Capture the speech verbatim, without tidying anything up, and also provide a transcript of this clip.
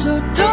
So don't